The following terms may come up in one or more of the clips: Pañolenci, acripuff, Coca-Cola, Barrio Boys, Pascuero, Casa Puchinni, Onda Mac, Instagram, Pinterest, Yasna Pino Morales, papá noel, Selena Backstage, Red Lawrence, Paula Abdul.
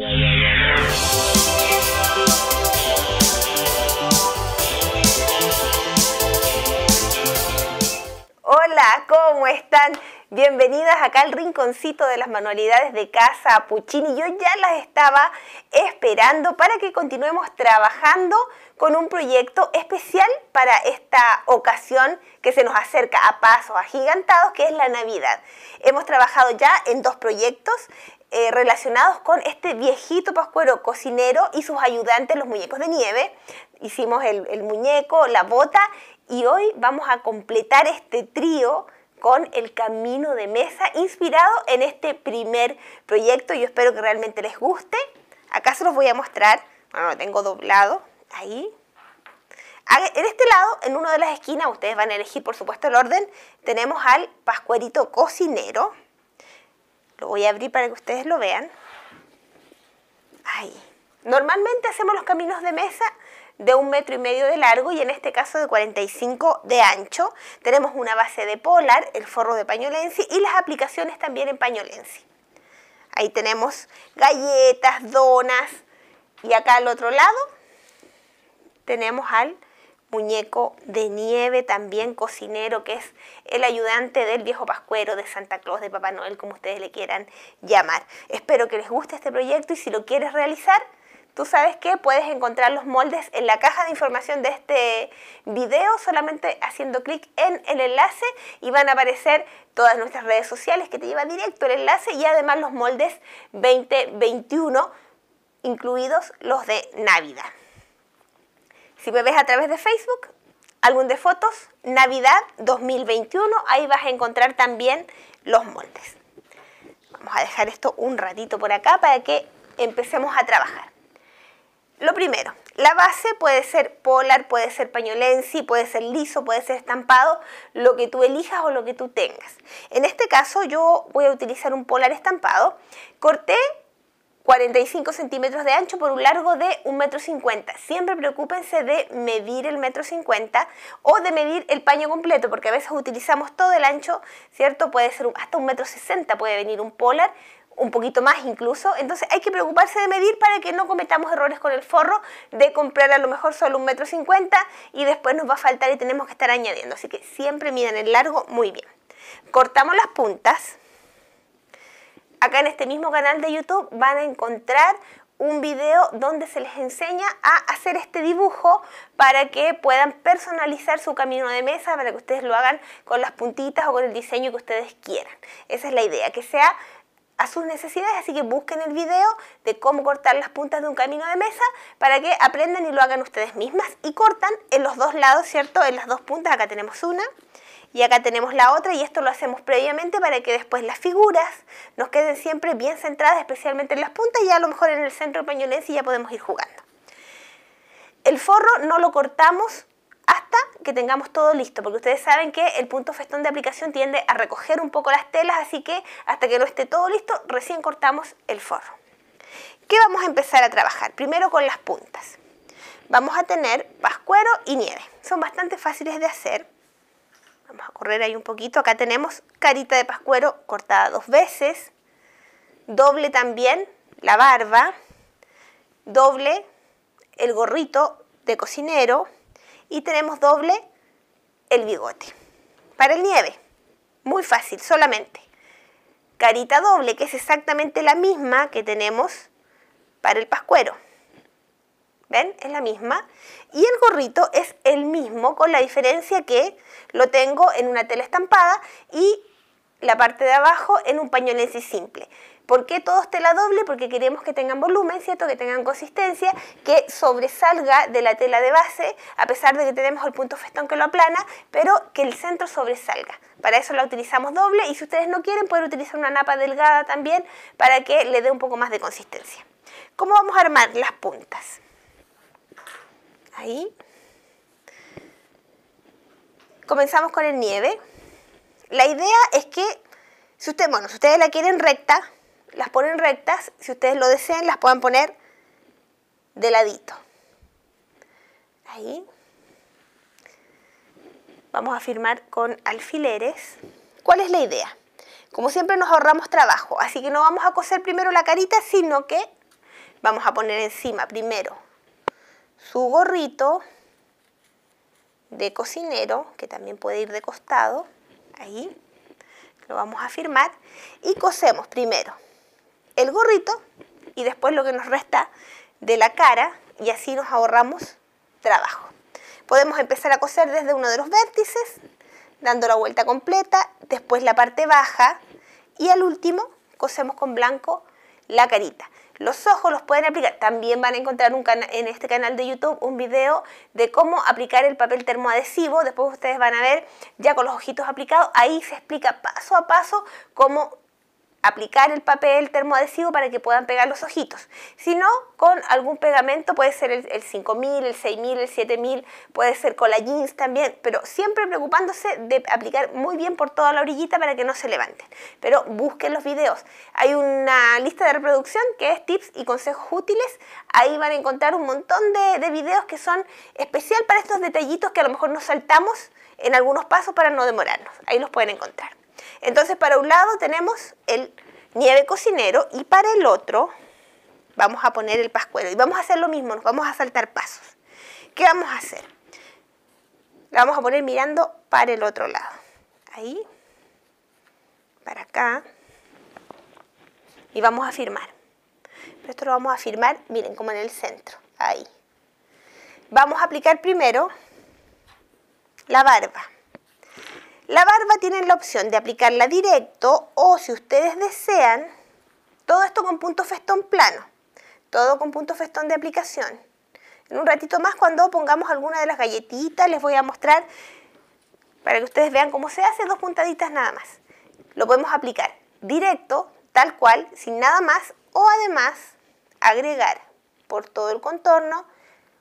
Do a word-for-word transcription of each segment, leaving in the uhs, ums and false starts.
Ya, ya, ya. Hola, ¿cómo están? Bienvenidas acá al rinconcito de las manualidades de Casa Puchinni. Yo ya las estaba esperando para que continuemos trabajando con un proyecto especial para esta ocasión que se nos acerca a pasos agigantados, que es la Navidad. Hemos trabajado ya en dos proyectos eh, relacionados con este viejito Pascuero cocinero y sus ayudantes, los muñecos de nieve. Hicimos el, el muñeco, la bota. Y hoy vamos a completar este trío con el camino de mesa inspirado en este primer proyecto. Yo espero que realmente les guste. Acá se los voy a mostrar. Bueno, lo tengo doblado. Ahí. En este lado, en una de las esquinas, ustedes van a elegir por supuesto el orden. Tenemos al Pascuerito cocinero. Lo voy a abrir para que ustedes lo vean. Ahí. Normalmente hacemos los caminos de mesa de un metro y medio de largo y en este caso de cuarenta y cinco de ancho. Tenemos una base de polar, el forro de pañolenci y las aplicaciones también en pañolenci. Ahí tenemos galletas, donas y acá al otro lado tenemos al muñeco de nieve también cocinero, que es el ayudante del viejo Pascuero, de Santa Claus, de Papá Noel, como ustedes le quieran llamar. Espero que les guste este proyecto y si lo quieres realizar, tú sabes que puedes encontrar los moldes en la caja de información de este video, solamente haciendo clic en el enlace y van a aparecer todas nuestras redes sociales que te llevan directo el enlace y además los moldes veinte veintiuno, incluidos los de Navidad. Si me ves a través de Facebook, álbum de fotos, Navidad dos mil veintiuno, ahí vas a encontrar también los moldes. Vamos a dejar esto un ratito por acá para que empecemos a trabajar. Lo primero, la base puede ser polar, puede ser pañolenci, puede ser liso, puede ser estampado, lo que tú elijas o lo que tú tengas. En este caso yo voy a utilizar un polar estampado. Corté cuarenta y cinco centímetros de ancho por un largo de un metro cincuenta. Siempre preocúpense de medir el metro cincuenta o de medir el paño completo, porque a veces utilizamos todo el ancho, ¿cierto? Puede ser hasta un metro sesenta, puede venir un polar, un poquito más incluso. Entonces hay que preocuparse de medir para que no cometamos errores con el forro de comprar a lo mejor solo un metro cincuenta y después nos va a faltar y tenemos que estar añadiendo. Así que siempre midan el largo muy bien. Cortamos las puntas. Acá en este mismo canal de YouTube van a encontrar un video donde se les enseña a hacer este dibujo para que puedan personalizar su camino de mesa, para que ustedes lo hagan con las puntitas o con el diseño que ustedes quieran. Esa es la idea, que sea a sus necesidades, así que busquen el video de cómo cortar las puntas de un camino de mesa para que aprendan y lo hagan ustedes mismas. Y cortan en los dos lados, ¿cierto? En las dos puntas, acá tenemos una y acá tenemos la otra, y esto lo hacemos previamente para que después las figuras nos queden siempre bien centradas, especialmente en las puntas, y a lo mejor en el centro pañolenci ya podemos ir jugando. El forro no lo cortamos hasta que tengamos todo listo, porque ustedes saben que el punto festón de aplicación tiende a recoger un poco las telas, así que hasta que no esté todo listo, recién cortamos el forro. ¿Qué vamos a empezar a trabajar? Primero con las puntas. Vamos a tener pascuero y nieve. Son bastante fáciles de hacer. Vamos a correr ahí un poquito. Acá tenemos carita de pascuero cortada dos veces. Doble también la barba. Doble el gorrito de cocinero. Y tenemos doble el bigote. Para el nieve, muy fácil, solamente carita doble, que es exactamente la misma que tenemos para el pascuero. ¿Ven? Es la misma. Y el gorrito es el mismo, con la diferencia que lo tengo en una tela estampada y la parte de abajo en un pañolenci simple. ¿Por qué todos tela doble? Porque queremos que tengan volumen, ¿cierto? Que tengan consistencia, que sobresalga de la tela de base, a pesar de que tenemos el punto festón que lo aplana, pero que el centro sobresalga. Para eso la utilizamos doble, y si ustedes no quieren, pueden utilizar una napa delgada también para que le dé un poco más de consistencia. ¿Cómo vamos a armar las puntas? Ahí. Comenzamos con el nieve. La idea es que, si ustedes, bueno, si ustedes la quieren recta, las ponen rectas. Si ustedes lo desean, las pueden poner de ladito. Ahí. Vamos a firmar con alfileres. ¿Cuál es la idea? Como siempre nos ahorramos trabajo, así que no vamos a coser primero la carita, sino que Vamos a poner encima primero su gorrito de cocinero, que también puede ir de costado, ahí, lo vamos a firmar, y cosemos primero el gorrito y después lo que nos resta de la cara, y así nos ahorramos trabajo. Podemos empezar a coser desde uno de los vértices, dando la vuelta completa, después la parte baja, y al último cosemos con blanco la carita. Los ojos los pueden aplicar. También van a encontrar un en este canal de YouTube un video de cómo aplicar el papel termoadhesivo. Después ustedes van a ver ya con los ojitos aplicados. Ahí se explica paso a paso cómo aplicar el papel termoadhesivo para que puedan pegar los ojitos. Si no, con algún pegamento, puede ser el, el cinco mil, el seis mil, el siete mil, puede ser con la jeans también, pero siempre preocupándose de aplicar muy bien por toda la orillita para que no se levanten. Pero busquen los videos. Hay una lista de reproducción que es tips y consejos útiles. Ahí van a encontrar un montón de, de videos que son especial para estos detallitos que a lo mejor nos saltamos en algunos pasos para no demorarnos. Ahí los pueden encontrar. Entonces, para un lado tenemos el nieve cocinero y para el otro vamos a poner el pascuero. Y vamos a hacer lo mismo, nos vamos a saltar pasos. ¿Qué vamos a hacer? La vamos a poner mirando para el otro lado. Ahí, para acá. Y vamos a firmar. Pero esto lo vamos a firmar, miren, como en el centro. Ahí. Vamos a aplicar primero la barba. La barba tienen la opción de aplicarla directo o, si ustedes desean, todo esto con punto festón plano. Todo con punto festón de aplicación. En un ratito más, cuando pongamos alguna de las galletitas, les voy a mostrar para que ustedes vean cómo se hace, dos puntaditas nada más. Lo podemos aplicar directo, tal cual, sin nada más, o además agregar por todo el contorno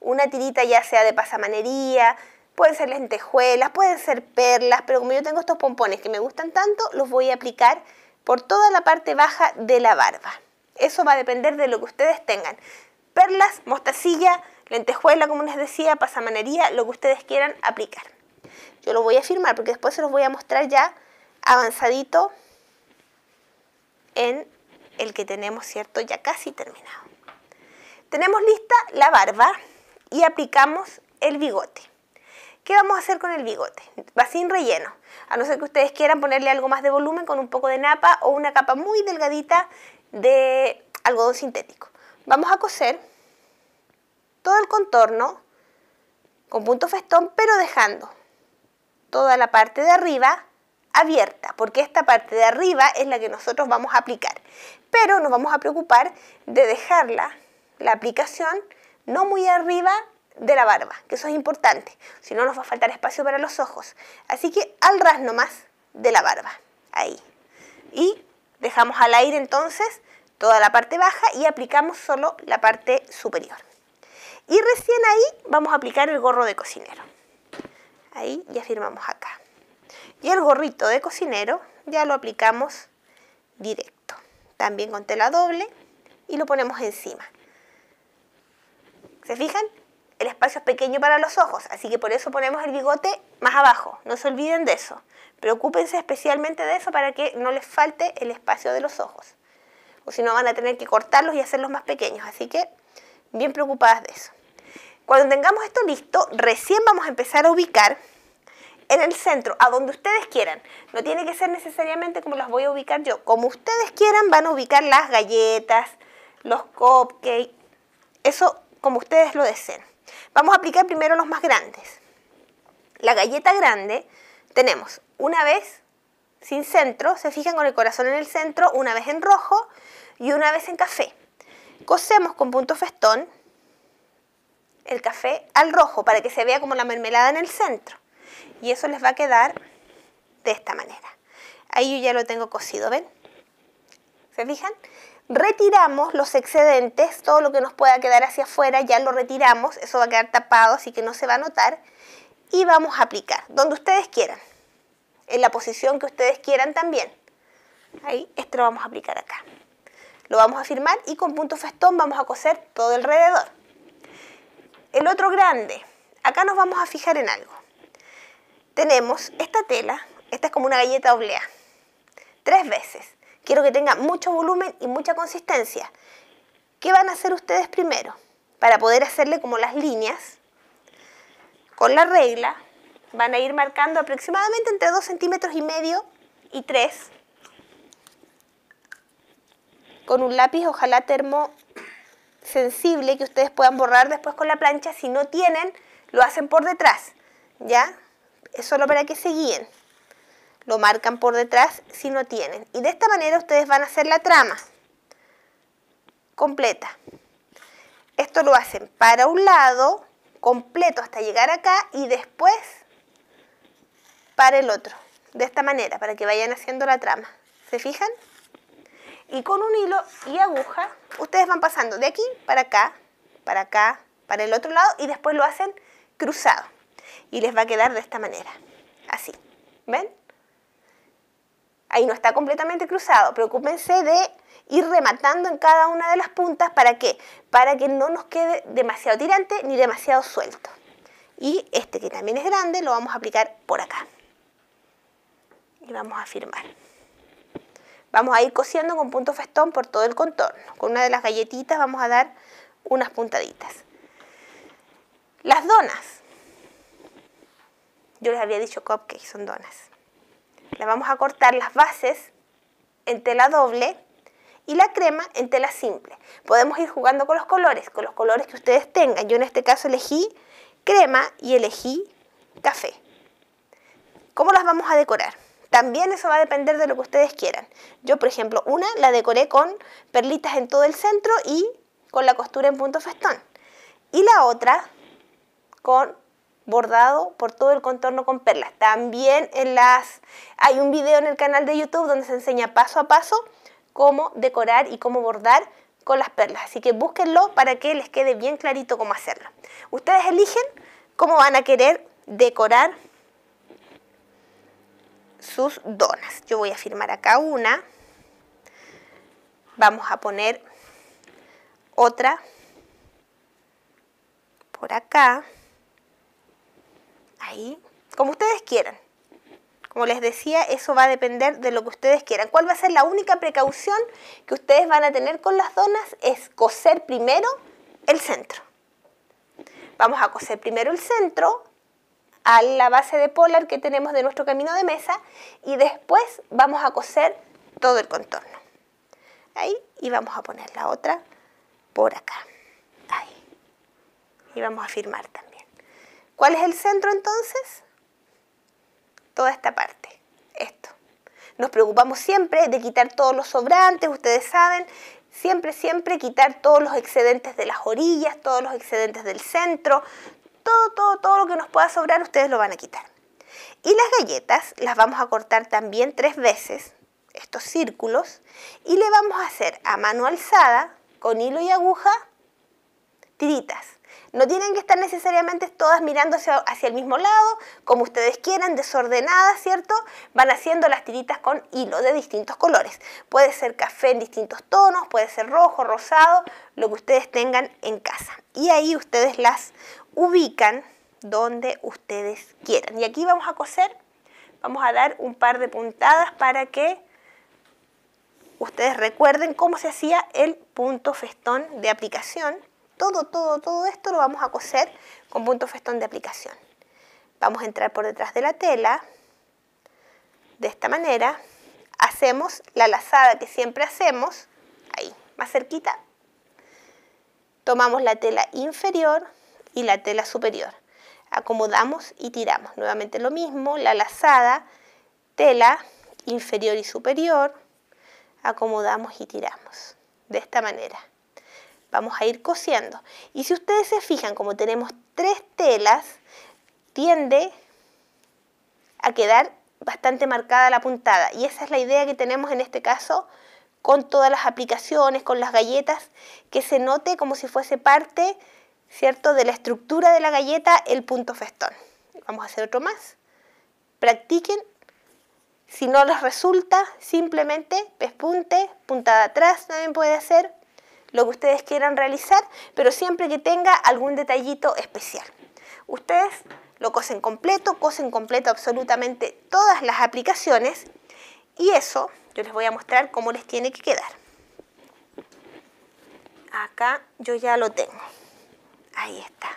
una tirita, ya sea de pasamanería. Pueden ser lentejuelas, pueden ser perlas, pero como yo tengo estos pompones que me gustan tanto, los voy a aplicar por toda la parte baja de la barba. Eso va a depender de lo que ustedes tengan. Perlas, mostacilla, lentejuela, como les decía, pasamanería, lo que ustedes quieran aplicar. Yo lo voy a firmar porque después se los voy a mostrar ya avanzadito en el que tenemos, ¿cierto? Ya casi terminado. Tenemos lista la barba y aplicamos el bigote. ¿Qué vamos a hacer con el bigote? Va sin relleno, a no ser que ustedes quieran ponerle algo más de volumen con un poco de napa o una capa muy delgadita de algodón sintético. Vamos a coser todo el contorno con punto festón, pero dejando toda la parte de arriba abierta, porque esta parte de arriba es la que nosotros vamos a aplicar. Pero nos vamos a preocupar de dejarla, la aplicación, no muy arriba de la barba, que eso es importante, si no nos va a faltar espacio para los ojos. Así que al ras nomás de la barba, ahí. Y dejamos al aire entonces toda la parte baja y aplicamos solo la parte superior. Y recién ahí vamos a aplicar el gorro de cocinero. Ahí ya firmamos acá. Y el gorrito de cocinero ya lo aplicamos directo. También con tela doble y lo ponemos encima. ¿Se fijan? El espacio es pequeño para los ojos, así que por eso ponemos el bigote más abajo. No se olviden de eso. Preocúpense especialmente de eso para que no les falte el espacio de los ojos. O si no, van a tener que cortarlos y hacerlos más pequeños. Así que bien preocupadas de eso. Cuando tengamos esto listo, recién vamos a empezar a ubicar en el centro, a donde ustedes quieran. No tiene que ser necesariamente como las voy a ubicar yo. Como ustedes quieran, van a ubicar las galletas, los cupcakes, eso como ustedes lo deseen. Vamos a aplicar primero los más grandes. La galleta grande tenemos una vez sin centro, se fijan con el corazón en el centro, una vez en rojo y una vez en café. Cosemos con punto festón el café al rojo para que se vea como la mermelada en el centro. Y eso les va a quedar de esta manera. Ahí yo ya lo tengo cosido, ¿ven? ¿Se fijan? Retiramos los excedentes, todo lo que nos pueda quedar hacia afuera, ya lo retiramos, eso va a quedar tapado, así que no se va a notar. Y vamos a aplicar, donde ustedes quieran, en la posición que ustedes quieran también. Ahí, esto lo vamos a aplicar acá. Lo vamos a firmar y con punto festón vamos a coser todo alrededor. El otro grande, acá nos vamos a fijar en algo. Tenemos esta tela, esta es como una galleta oblea, tres veces. Quiero que tenga mucho volumen y mucha consistencia. ¿Qué van a hacer ustedes primero? Para poder hacerle como las líneas, con la regla, van a ir marcando aproximadamente entre dos centímetros y medio y tres, con un lápiz, ojalá termo sensible, que ustedes puedan borrar después con la plancha. Si no tienen, lo hacen por detrás, ¿ya? Es solo para que se guíen. Lo marcan por detrás si no tienen. Y de esta manera ustedes van a hacer la trama completa. Esto lo hacen para un lado, completo hasta llegar acá, y después para el otro. De esta manera, para que vayan haciendo la trama. ¿Se fijan? Y con un hilo y aguja, ustedes van pasando de aquí para acá, para acá, para el otro lado, y después lo hacen cruzado. Y les va a quedar de esta manera. Así. ¿Ven? Ahí no está completamente cruzado. Preocúpense de ir rematando en cada una de las puntas. ¿Para qué? Para que no nos quede demasiado tirante ni demasiado suelto. Y este, que también es grande, lo vamos a aplicar por acá. Y vamos a firmar. Vamos a ir cosiendo con punto festón por todo el contorno. Con una de las galletitas vamos a dar unas puntaditas. Las donas. Yo les había dicho cupcakes, son donas. Le vamos a cortar las bases en tela doble y la crema en tela simple. Podemos ir jugando con los colores, con los colores que ustedes tengan. Yo en este caso elegí crema y elegí café. ¿Cómo las vamos a decorar? También eso va a depender de lo que ustedes quieran. Yo, por ejemplo, una la decoré con perlitas en todo el centro y con la costura en punto festón. Y la otra con bordado por todo el contorno con perlas. También en las hay un video en el canal de YouTube donde se enseña paso a paso cómo decorar y cómo bordar con las perlas. Así que búsquenlo para que les quede bien clarito cómo hacerlo. Ustedes eligen cómo van a querer decorar sus donas. Yo voy a firmar acá una. Vamos a poner otra por acá. Ahí, como ustedes quieran. Como les decía, eso va a depender de lo que ustedes quieran. ¿Cuál va a ser la única precaución que ustedes van a tener con las donas? Es coser primero el centro. Vamos a coser primero el centro a la base de polar que tenemos de nuestro camino de mesa y después vamos a coser todo el contorno. Ahí, y vamos a poner la otra por acá. Ahí. Y vamos a firmar también. ¿Cuál es el centro entonces? Toda esta parte, esto. Nos preocupamos siempre de quitar todos los sobrantes, ustedes saben, siempre, siempre quitar todos los excedentes de las orillas, todos los excedentes del centro, todo, todo, todo lo que nos pueda sobrar, ustedes lo van a quitar. Y las galletas las vamos a cortar también tres veces, estos círculos, y le vamos a hacer a mano alzada, con hilo y aguja, tiritas. No tienen que estar necesariamente todas mirando hacia, hacia el mismo lado, como ustedes quieran, desordenadas, ¿cierto? Van haciendo las tiritas con hilo de distintos colores. Puede ser café en distintos tonos, puede ser rojo, rosado, lo que ustedes tengan en casa. Y ahí ustedes las ubican donde ustedes quieran. Y aquí vamos a coser, vamos a dar un par de puntadas para que ustedes recuerden cómo se hacía el punto festón de aplicación. Todo, todo, todo esto lo vamos a coser con punto festón de aplicación. Vamos a entrar por detrás de la tela. De esta manera hacemos la lazada que siempre hacemos. Ahí, más cerquita. Tomamos la tela inferior y la tela superior. Acomodamos y tiramos. Nuevamente lo mismo, la lazada, tela inferior y superior. Acomodamos y tiramos. De esta manera. Vamos a ir cosiendo. Y si ustedes se fijan, como tenemos tres telas, tiende a quedar bastante marcada la puntada. Y esa es la idea que tenemos en este caso con todas las aplicaciones, con las galletas, que se note como si fuese parte, ¿cierto?, de la estructura de la galleta, el punto festón. Vamos a hacer otro más. Practiquen. Si no les resulta, simplemente pespunte, puntada atrás también puede hacer. Lo que ustedes quieran realizar, pero siempre que tenga algún detallito especial. Ustedes lo cosen completo, cosen completo absolutamente todas las aplicaciones y eso yo les voy a mostrar cómo les tiene que quedar. acá yo ya lo tengo. Ahí está.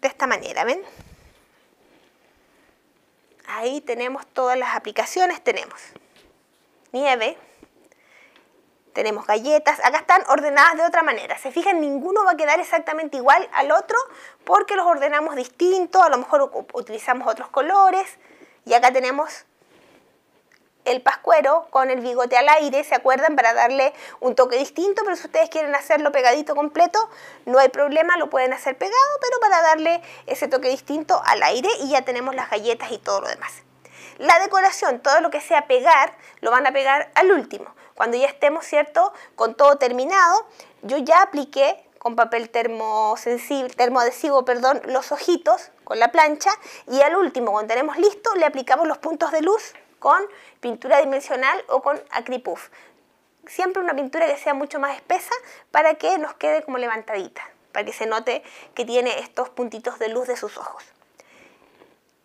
De esta manera, ¿ven? Ahí tenemos todas las aplicaciones. Tenemos nieve, tenemos galletas. Acá están ordenadas de otra manera. Se fijan, ninguno va a quedar exactamente igual al otro porque los ordenamos distinto. A lo mejor utilizamos otros colores. Y acá tenemos el pascuero con el bigote al aire, ¿se acuerdan? Para darle un toque distinto, pero si ustedes quieren hacerlo pegadito completo, no hay problema, lo pueden hacer pegado, pero para darle ese toque distinto al aire. Y ya tenemos las galletas y todo lo demás. La decoración, todo lo que sea pegar, lo van a pegar al último. Cuando ya estemos, ¿cierto?, con todo terminado, yo ya apliqué con papel termosensible, termoadhesivo, perdón, los ojitos con la plancha. Y al último, cuando tenemos listo, le aplicamos los puntos de luz con pintura dimensional o con acripuff. Siempre una pintura que sea mucho más espesa para que nos quede como levantadita, para que se note que tiene estos puntitos de luz de sus ojos.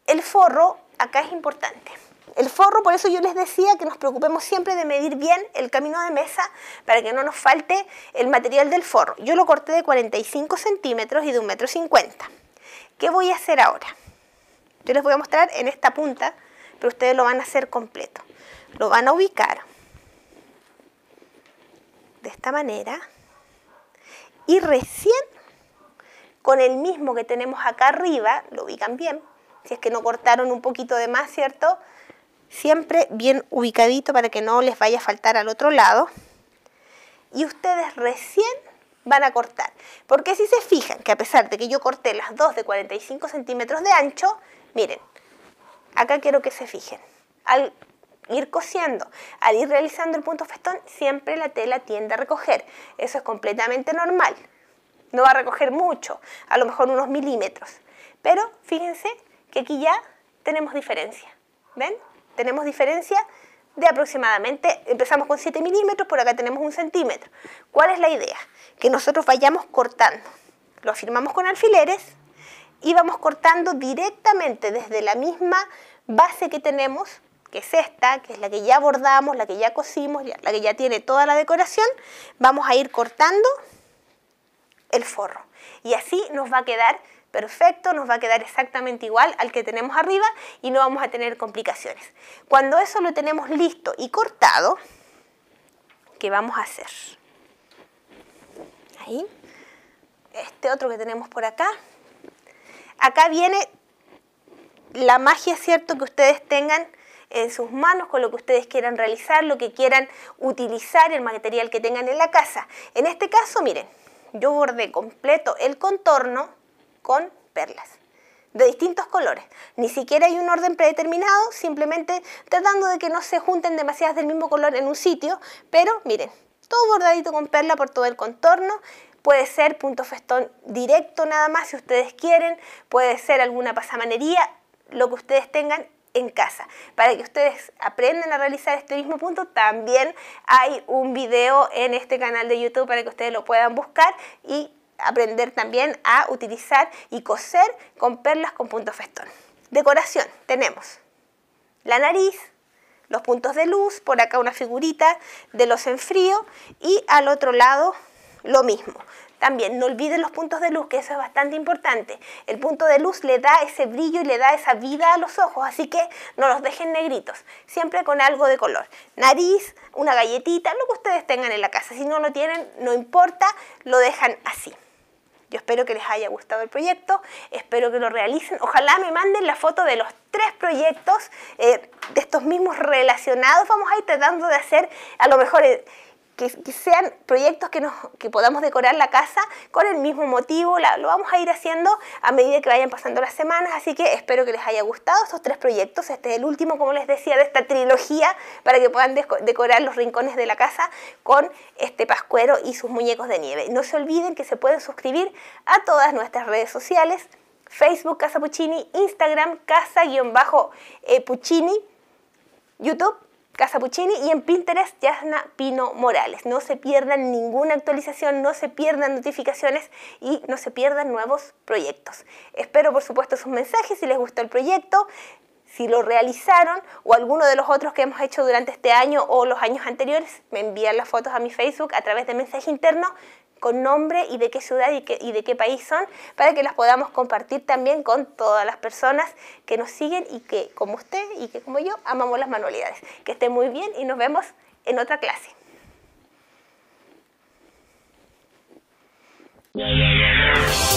El forro acá es importante. El forro, por eso yo les decía que nos preocupemos siempre de medir bien el camino de mesa para que no nos falte el material del forro. Yo lo corté de cuarenta y cinco centímetros y de un metro cincuenta. ¿Qué voy a hacer ahora? Yo les voy a mostrar en esta punta, pero ustedes lo van a hacer completo. Lo van a ubicar de esta manera y recién con el mismo que tenemos acá arriba, lo ubican bien, si es que no cortaron un poquito de más, ¿cierto? Siempre bien ubicadito para que no les vaya a faltar al otro lado. Y ustedes recién van a cortar, porque si se fijan que a pesar de que yo corté las dos de cuarenta y cinco centímetros de ancho, miren, acá quiero que se fijen, al ir cosiendo, al ir realizando el punto festón, siempre la tela tiende a recoger. Eso es completamente normal, no va a recoger mucho, a lo mejor unos milímetros. Pero fíjense que aquí ya tenemos diferencia, ¿ven? Tenemos diferencia de aproximadamente, empezamos con siete milímetros, por acá tenemos un centímetro. ¿Cuál es la idea? Que nosotros vayamos cortando, lo afirmamos con alfileres, y vamos cortando directamente desde la misma base que tenemos, que es esta, que es la que ya bordamos, la que ya cosimos, la que ya tiene toda la decoración. Vamos a ir cortando el forro. Y así nos va a quedar perfecto, nos va a quedar exactamente igual al que tenemos arriba y no vamos a tener complicaciones. Cuando eso lo tenemos listo y cortado, ¿qué vamos a hacer? Ahí. Este otro que tenemos por acá. Acá viene la magia, ¿cierto?, que ustedes tengan en sus manos, con lo que ustedes quieran realizar, lo que quieran utilizar, el material que tengan en la casa. En este caso, miren, yo bordé completo el contorno con perlas de distintos colores. Ni siquiera hay un orden predeterminado, simplemente tratando de que no se junten demasiadas del mismo color en un sitio, pero miren, todo bordadito con perla por todo el contorno. Puede ser punto festón directo nada más si ustedes quieren, puede ser alguna pasamanería, lo que ustedes tengan en casa. Para que ustedes aprendan a realizar este mismo punto, también hay un video en este canal de YouTube para que ustedes lo puedan buscar y aprender también a utilizar y coser con perlas con punto festón. Decoración, tenemos la nariz, los puntos de luz, por acá una figurita de los enfrío y al otro lado lo mismo. También no olviden los puntos de luz, que eso es bastante importante. El punto de luz le da ese brillo y le da esa vida a los ojos, así que no los dejen negritos, siempre con algo de color. Nariz, una galletita, lo que ustedes tengan en la casa. Si no lo tienen, no importa, lo dejan así. Yo espero que les haya gustado el proyecto, espero que lo realicen. Ojalá me manden la foto de los tres proyectos, eh, de estos mismos relacionados. Vamos a ir tratando de hacer, a lo mejor... Eh, Que, que sean proyectos que, nos, que podamos decorar la casa con el mismo motivo. La, lo vamos a ir haciendo a medida que vayan pasando las semanas, así que espero que les haya gustado estos tres proyectos. Este es el último, como les decía, de esta trilogía para que puedan decorar los rincones de la casa con este pascuero y sus muñecos de nieve. No se olviden que se pueden suscribir a todas nuestras redes sociales: Facebook Casa Puchinni, Instagram Casa-Puchinni, YouTube Casa Puchinni y en Pinterest Yasna Pino Morales. No se pierdan ninguna actualización, no se pierdan notificaciones y no se pierdan nuevos proyectos. Espero por supuesto sus mensajes, si les gustó el proyecto, si lo realizaron o alguno de los otros que hemos hecho durante este año o los años anteriores. Me envían las fotos a mi Facebook a través de mensaje interno. con nombre y de qué ciudad y, qué, y de qué país son, para que las podamos compartir también con todas las personas que nos siguen y que, como usted y que como yo, amamos las manualidades. Que estén muy bien y nos vemos en otra clase. Yeah, yeah, yeah, yeah.